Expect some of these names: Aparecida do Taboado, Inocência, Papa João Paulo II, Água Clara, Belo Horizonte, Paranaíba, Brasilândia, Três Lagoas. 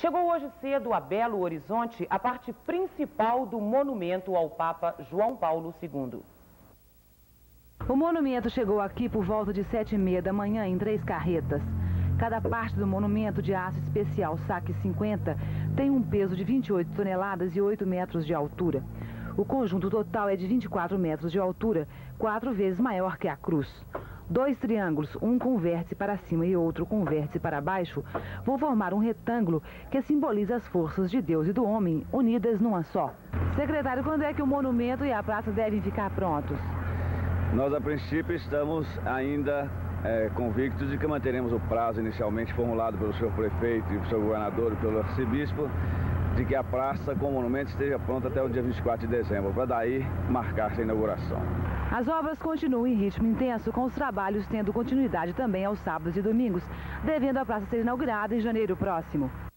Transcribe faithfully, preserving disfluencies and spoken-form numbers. Chegou hoje cedo a Belo Horizonte a parte principal do monumento ao Papa João Paulo segundo. O monumento chegou aqui por volta de sete e meia da manhã em três carretas. Cada parte do monumento de aço especial saque cinquenta tem um peso de vinte e oito toneladas e oito metros de altura. O conjunto total é de vinte e quatro metros de altura, quatro vezes maior que a cruz. Dois triângulos, um com vértice para cima e outro com vértice para baixo, vão formar um retângulo que simboliza as forças de Deus e do homem unidas numa só. Secretário, quando é que o monumento e a praça devem ficar prontos? Nós, a princípio, estamos ainda é, convictos de que manteremos o prazo inicialmente formulado pelo senhor prefeito, e pelo senhor governador e pelo arcebispo, de que a praça com o monumento esteja pronta até o dia vinte e quatro de dezembro, para daí marcar-se a inauguração. As obras continuam em ritmo intenso, com os trabalhos tendo continuidade também aos sábados e domingos, devendo a praça ser inaugurada em janeiro próximo.